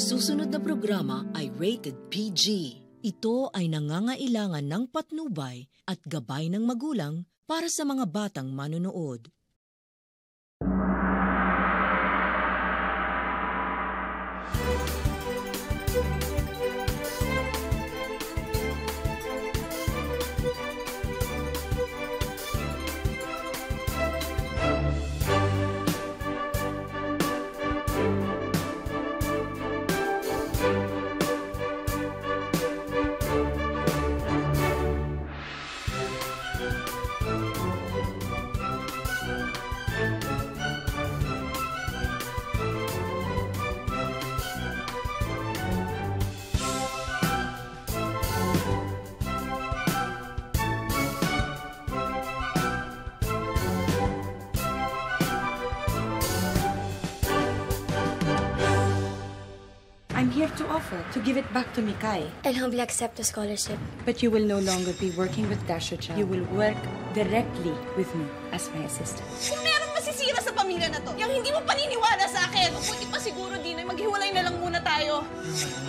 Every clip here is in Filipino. Ang susunod na programa ay rated PG. Ito ay nangangailangan ng patnubay at gabay ng magulang para sa mga batang manonood. To offer to give it back to Mikay. I'll humbly accept the scholarship. But you will no longer be working with Dasho Jao. You will work directly with me as my assistant. Kung meron masisira sa pamilya na to, yung hindi mo paniniwala sa akin, o pwede pa siguro din ay maghiwalay na lang muna tayo.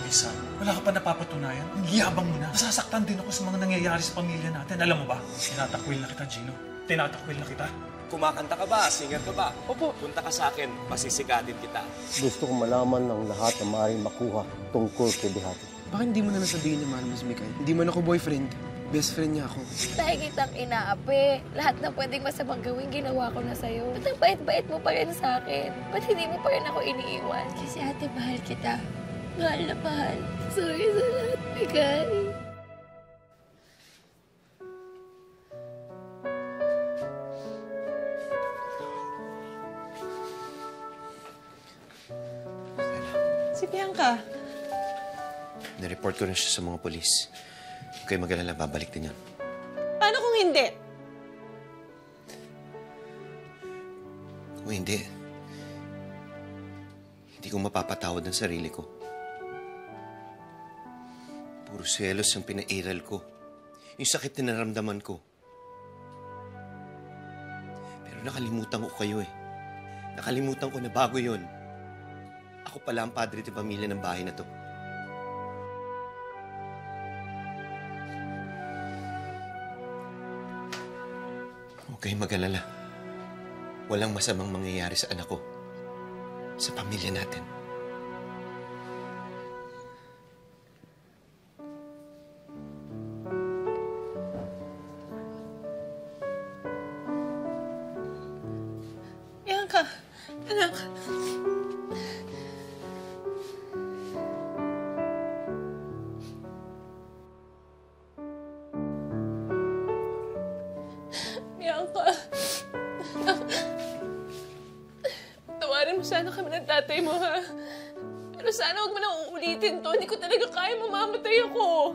Lisa, wala ka pa napapatunayan? Nagyabang mo na. Nasasaktan din ako sa mga nangyayari sa pamilya natin. Alam mo ba? Tinatakwil na kita, Gino. Tinatakwil na kita. Kumakanta ka ba? Singer ka ba? Opo. Punta ka sa akin, masisigadin kita. Gusto ko malaman ng lahat na maaaring makuha tungkol kay Behati. Bakit hindi mo na nasabihin naman, Ms. Mikay? Hindi man ako boyfriend. Best friend niya ako. Tayo kitang inaapi. Lahat na pwedeng masamang gawin, ginawa ko na sa'yo. Ba't ang bait-bait mo pa rin sa akin? Ba't hindi mo pa rin ako iniiwan? Kasi ate, mahal kita. Mahal na mahal. Sorry sa lahat, Mikay. Ka. Nireport ko na siya sa mga polis. Huwag kayo mag-alala, babalik din yan. Paano kung hindi? Kung hindi, hindi ko mapapatawad ang sarili ko. Puro selos ang pinairal ko. Yung sakit na naramdaman ko. Pero nakalimutan ko kayo eh. Nakalimutan ko na bago yun. Ako pala ang padre ng pamilya ng bahay na to. Huwag kayong mag-alala. Walang masamang mangyayari sa anak ko. Sa pamilya natin. Yanka! Anak! Tatay mo, ha? Pero sana huwag mo na uulitin to. Hindi ko talaga kaya, mamamatay ako.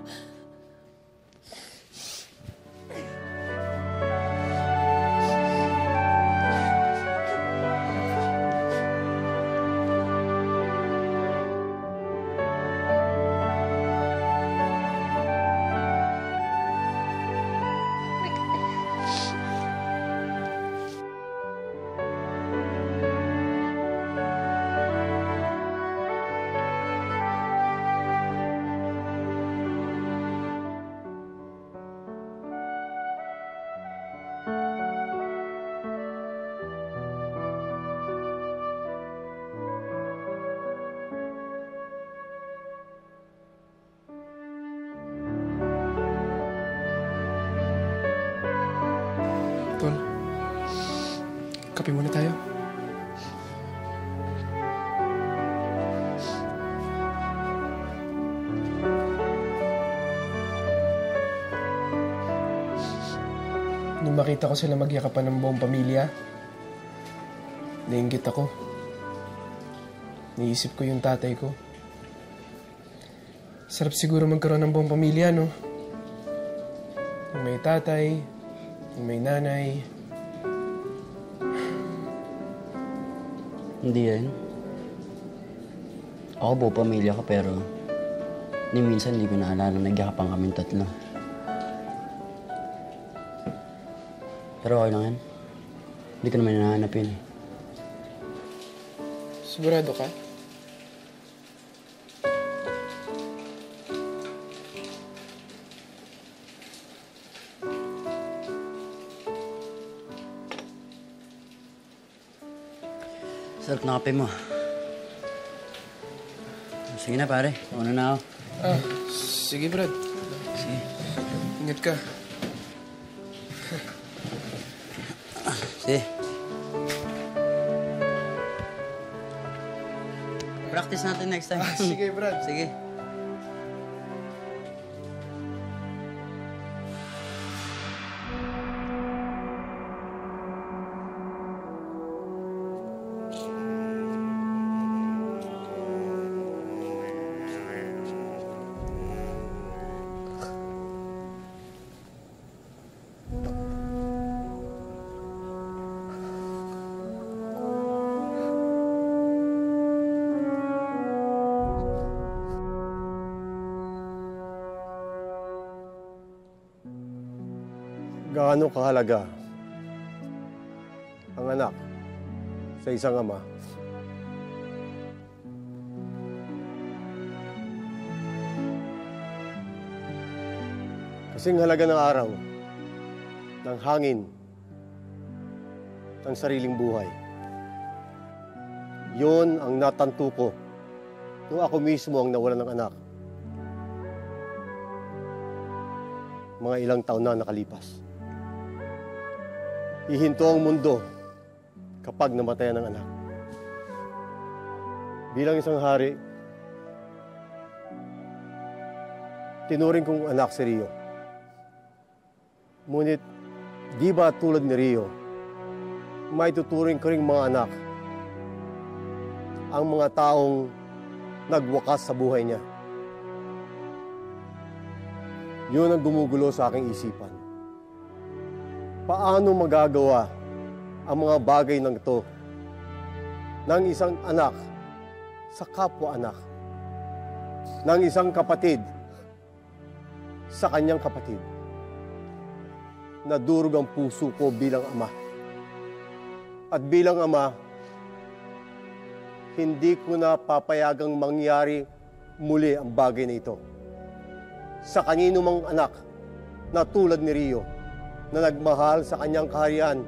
Kape muna tayo. Nung makita ko sila magyakapan ng buong pamilya, nainggit ako. Naisip ko yung tatay ko. Sarap siguro magkaroon ng buong pamilya, no? Yung may tatay, yung may nanay. Hindi yan. Ako buo pamilya ko, pero ni minsan hindi ko naalala nagyakapang kaming tatlo. Pero okay lang yan. Hindi ko naman hinahanap yun eh. Sigurado ka? Sarap na kape mo. Sige na, pare. Una na ako. Ah, sige, Brad. Sige. Ingat ka. Sige. Practice natin next time. Ah, sige, Brad. Sige. Gaano kahalaga ang anak sa isang ama? Kasing halaga ng araw, ng hangin, ng sariling buhay. Yun ang natanto ko nung ako mismo ang nawalan ng anak. Mga ilang taon na nakalipas. Ihinto ang mundo kapag namatayan ng anak. Bilang isang hari, tinuring kong anak si Rio. Ngunit, di ba tulad ni Rio, may tuturing ko ring mga anak ang mga taong nagwakas sa buhay niya. Yun ang gumugulo sa aking isipan. Paano magagawa ang mga bagay ng ito ng isang anak sa kapwa-anak, ng isang kapatid sa kanyang kapatid? Nadurog ang puso ko bilang ama. At bilang ama, hindi ko na papayagang mangyari muli ang bagay na ito sa kanino mang anak na tulad ni Rio, na nagmahal sa kanyang kaharian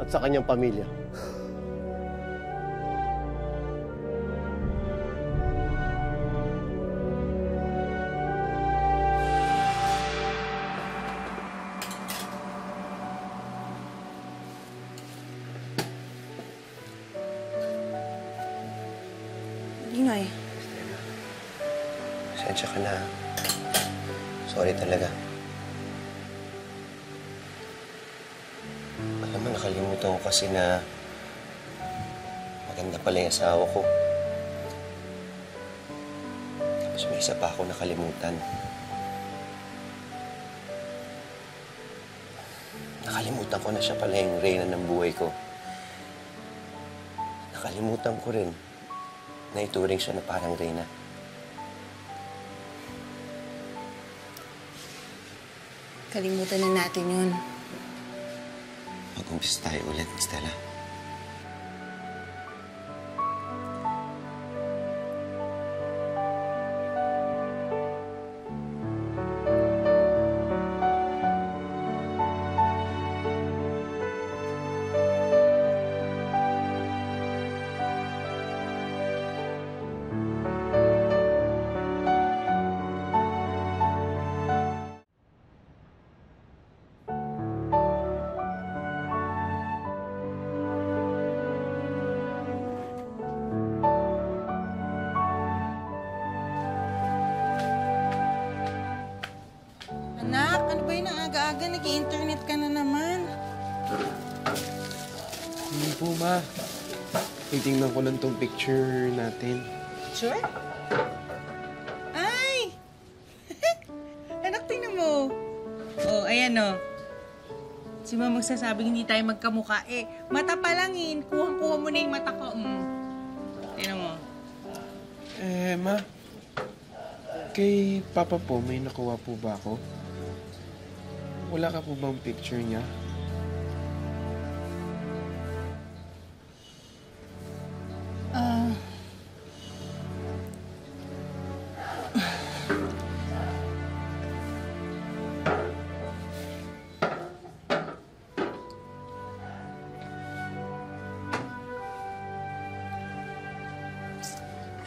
at sa kanyang pamilya. Ginoy. Stella, pasensya ka na. Sorry talaga. Alam mo, nakalimutan ko kasi na maganda pala yung asawa ko. Tapos may isa pa ako nakalimutan. Nakalimutan ko na siya pala yung reyna ng buhay ko. Nakalimutan ko rin na ituring siya na parang reyna. Kalimutan na natin yun. Mag-umpisa tayo ulit, Stella. Nag-i-internet ka na naman. Hindi po, Ma. Titingnan ko lang itong picture natin. Sure? Ay! Anak, tingnan mo. Oh, ayan o. Si Ma magsasabing hindi tayo magkamukha. Eh, mata pa lang eh. Kuha mo na yung mata ko. Tingnan mo. Eh, Ma. Kay Papa po, may nakuha po ba ako? Wala ka po bang picture niya?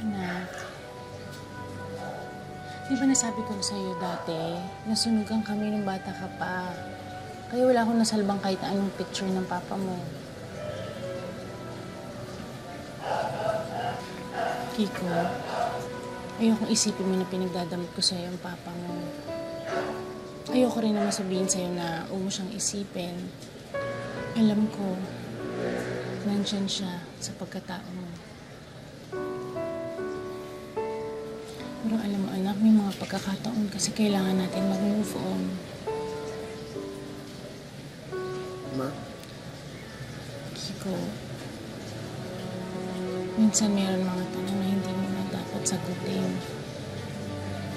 Anak, di ba nasabi ko na sa'yo dati, nasunugan kami nung bata ka pa. Kaya wala akong nasalbang kahit anong picture ng papa mo. Kiko, ayokong isipin mo na pinagdadamot ko sa'yo ang papa mo. Ayoko rin naman sabihin sa'yo na umo siyang isipin. Alam ko, nandyan siya sa pagkatao mo. Pero alam mo anak, may mga pagkakataon kasi kailangan natin mag-move on. Ma? Kiko, minsan meron mga tanong na hindi mo na dapat sagutin.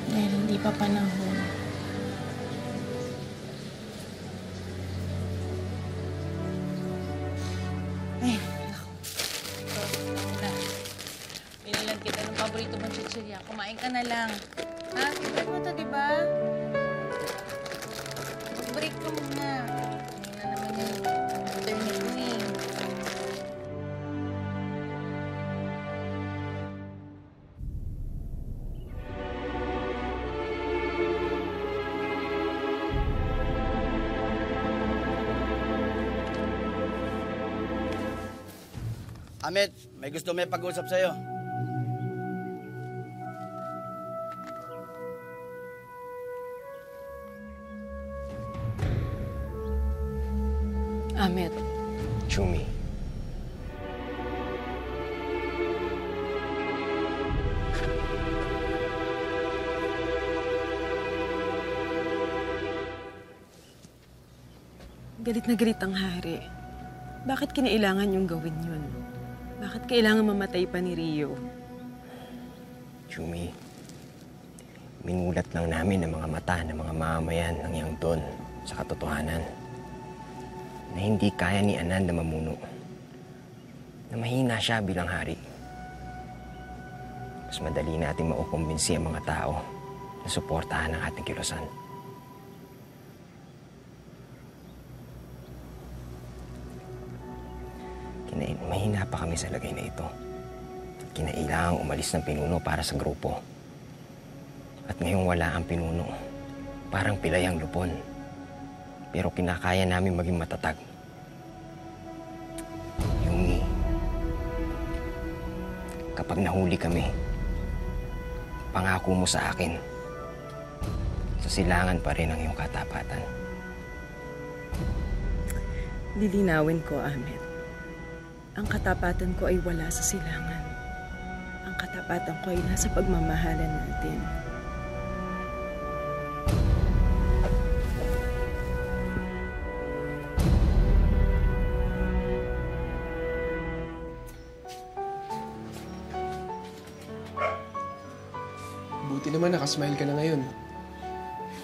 Dahil hindi pa panahon. Kumain ka na lang. Ha? Kumain mo ito, diba? Break ka muna. Hindi na naman yung internet mo eh. Ahmed, may gusto may pag-uusap sa'yo. Ahmed. Chumi. Galit na galit ang hari. Bakit kinailangan yung gawin yun? Bakit kailangan mamatay pa ni Rio? Chumi, minulat lang namin ang mga mata ng mga mamamayan ng Yangdon sa katotohanan. Na hindi kaya ni Ananda mamuno, na mahina siya bilang hari. Mas madali natin maukumbinsi ang mga tao na suportahan ang ating kilusan. Mahina pa kami sa lagay na ito. Kinailangang umalis ng pinuno para sa grupo. At ngayong wala ang pinuno, parang pilay ang lupon. Pero kinakaya namin maging matatag. Yung kapag nahuli kami, pangako mo sa akin, sasilangan pa rin ang iyong katapatan. Lilinawin ko, Ahmed. Ang katapatan ko ay wala sa silangan. Ang katapatan ko ay nasa pagmamahalan natin. Buti naman, nakasmile ka na ngayon.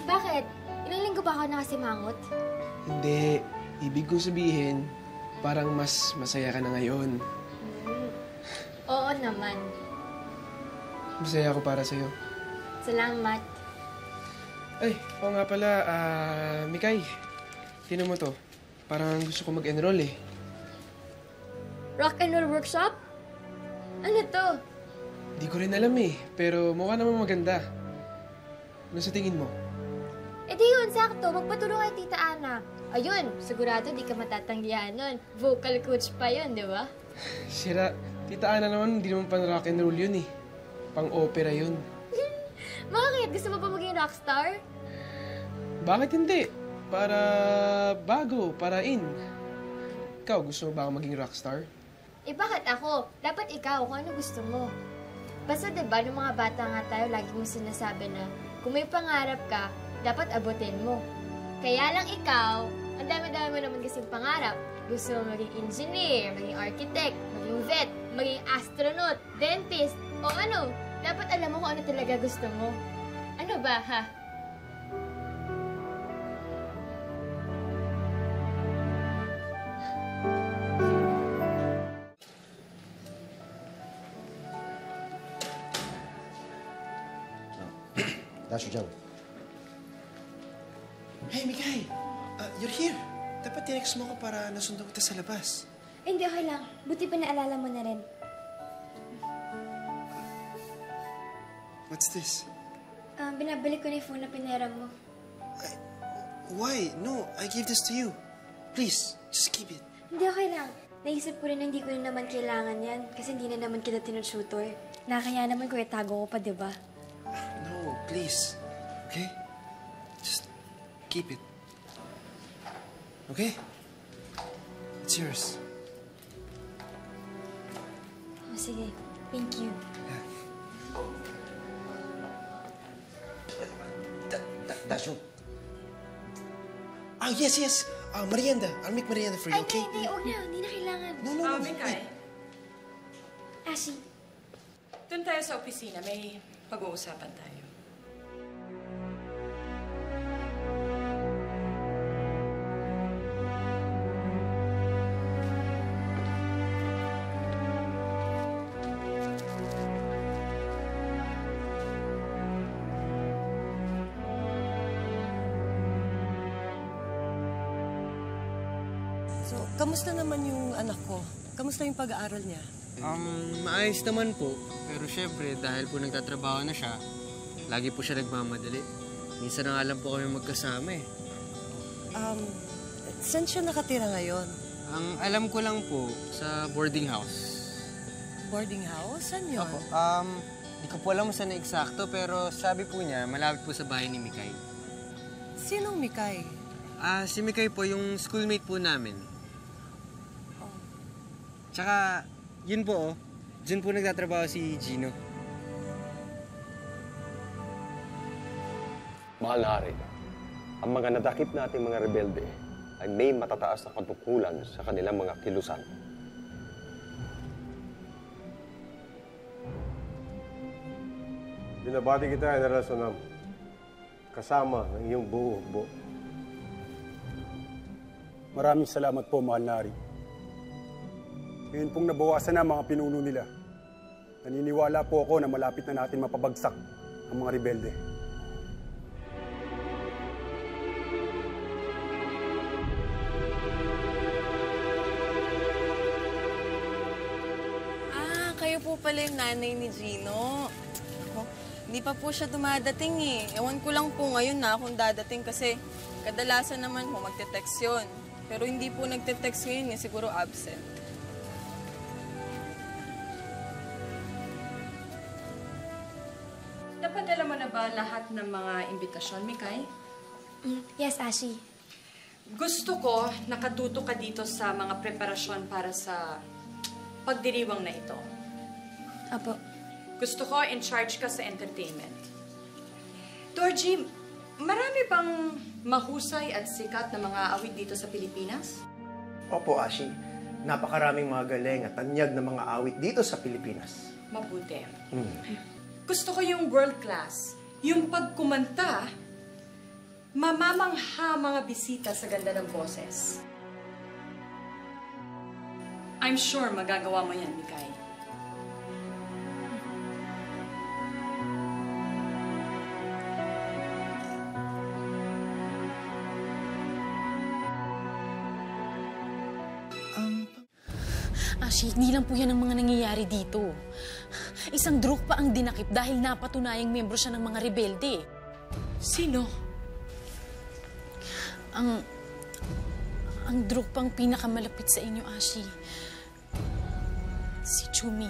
Bakit? Ilang linggo ba ako nakasimangot? Hindi. Ibig ko sabihin, parang mas masaya ka na ngayon. Oo naman. Masaya ako para sa'yo. Salamat. Ay, oo nga pala, Mikay. Tinan mo to. Parang gusto ko mag-enroll eh. Rock and roll workshop? Ano to? Di ko rin alam eh, pero mukha naman maganda. Ano sa tingin mo? Eh di yun, sakto. Magpatulong kay Tita Ana. Ayun, sigurado di ka matatanggihan nun. Vocal coach pa yun, di ba? Sira, Tita Ana naman, hindi naman pang rock and roll yun eh. Pang-opera yun. Bakit? Gusto mo pa maging rockstar? Bakit hindi? Para bago, para in. Ikaw, gusto mo ba maging rockstar? Eh bakit ako? Dapat ikaw kung ano gusto mo. Basta diba, nung mga bata nga tayo, lagi mong sinasabi na kung may pangarap ka, dapat abutin mo. Kaya lang ikaw, ang dami-dami mo naman kasing pangarap. Gusto mo maging engineer, maging architect, maging vet, maging astronaut, dentist, o ano. Dapat alam mo kung ano talaga gusto mo. Ano ba, ha? Dasho Jao. Hey, Mikay! You're here! Dapat tinext mo ko para nasundan kita sa labas. Hindi, okay lang. Buti pa naalala mo na rin. What's this? Binabalik ko na yung phone na pinera mo. Why? No, I gave this to you. Please, just keep it. Hindi, okay lang. Naisip ko rin na hindi ko na naman kailangan yan kasi hindi na naman kita tinutsuto eh. Nakakaya naman ko itago ko pa, di ba? No, please. Okay? Just keep it. Okay? It's yours. Oh, sige. Thank you. Yeah. Dasho. Ah, yes, yes. Merienda. I'll make merienda for you, okay? Ay, huwag na. Hindi na kailangan. No, Mikay. Ashi. Doon tayo sa opisina. May pag-uusapan tayo. Kamusta naman yung anak ko? Kamusta yung pag-aaral niya? Maayos naman po. Pero syempre, dahil po nagtatrabaho na siya, lagi po siya nagmamadali. Minsan na nga lang po kami magkasama eh. Saan siya nakatira ngayon? Ang alam ko lang po, sa boarding house. Boarding house? Saan yun? Opo, di ko po alam kung saan na eksakto, pero sabi po niya, malapit po sa bahay ni Mikay. Sinong Mikay? Si Mikay po, yung schoolmate po namin. Tsaka, yun po, dyan po nagtatrabaho si Gino. Mahal na hari, ang mga nadakip nating mga rebelde ay may matataas na patukulan sa kanilang mga kilusan. Binabati kita, General Sonam, kasama ng iyong buong hukbo. Maraming salamat po, mahal na hari. Ngayon pong nabawasan na ang mga pinuno nila. Naniniwala po ako na malapit na natin mapabagsak ang mga rebelde. Kayo po pala yung nanay ni Gino. Ako, hindi pa po siya dumadating eh. Ewan ko lang po ngayon na kung dadating kasi kadalasan naman po magte-text yun. Pero hindi po nagte-text ngayon eh, siguro absent. Napadala mo na ba lahat ng mga imbitasyon, Mikay? Yes, Ashi. Gusto ko nakatuto ka dito sa mga preparasyon para sa pagdiriwang na ito. Apo. Gusto ko in charge ka sa entertainment. Dorji, marami bang mahusay at sikat na mga awit dito sa Pilipinas? Opo, Ashi. Napakaraming mga galing at tanyag na mga awit dito sa Pilipinas. Mabuti. Gusto ko yung world class, yung pagkumanta, mamamangha mga bisita sa ganda ng boses. I'm sure magagawa mo yan, Mikay. Ashi, hindi lang po yan ang mga nangyayari dito. Isang druk pa ang dinakip dahil napatunayang miyembro siya ng mga rebelde. Sino? Ang druk pang pinakamalapit sa inyo, Ashi. Si Chumi.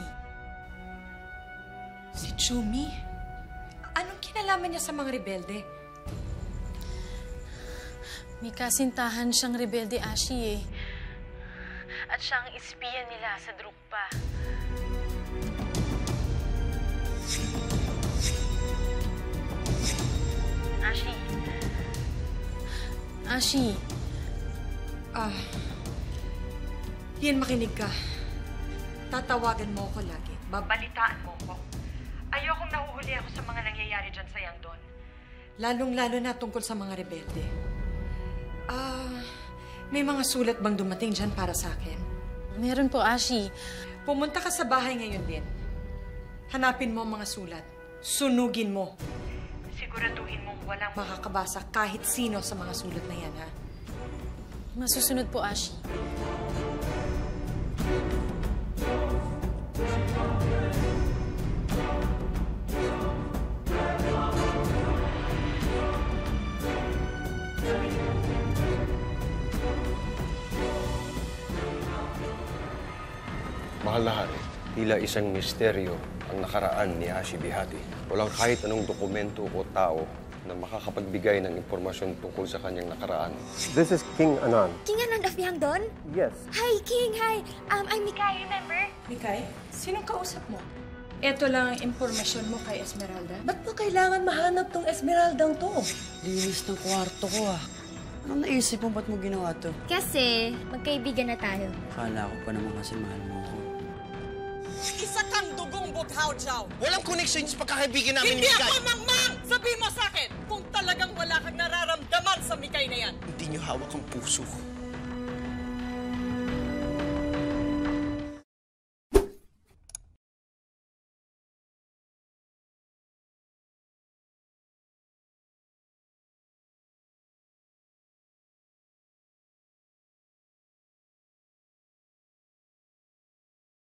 Si Chumi? Anong kinalaman niya sa mga rebelde? May kasintahan siyang rebelde, Ashi eh. At siyang ispiya nila sa druk pa. Ashi. Ashi. Yan, makinig ka. Tatawagan mo ako lagi. Babalitaan mo ako. Ayokong nahuhuli ako sa mga nangyayari dyan sa Yangdon. Lalong-lalo na tungkol sa mga rebelde. May mga sulat bang dumating dyan para sa akin? Meron po, Ashi. Pumunta ka sa bahay ngayon din. Hanapin mo ang mga sulat. Sunugin mo. Siguraduhin mong walang makakabasa kahit sino sa mga sulat na yan, ha? Masusunod po, Ashi. Mahal na hari, tila isang misteryo ang nakaraan ni Ashi Behati. Walang kahit anong dokumento o tao na makakapagbigay ng impormasyon tungkol sa kanyang nakaraan. This is King Anand. King Anand of Yangdon? Yes. Hi, King. Hi. I'm Mikay, remember? Mikay? Sinong kausap mo? Ito lang ang impormasyon mo kay Esmeralda? Ba't mo kailangan mahanap tong Esmeraldang to? Linis ng kwarto ko, ah. Anong naisip mo? Ba't mo ginawa to? Kasi magkaibigan na tayo. Akala ko pa naman kasi mahal mo ako. Isa kang dugong Dasho Jao. Walang connection sa pagkakaibigan namin, Mikay. Hindi ako mangmang! Sabihin mo sa akin kung talagang wala kang nararamdaman sa Mikay na yan. Hindi niyo hawak ang puso ko.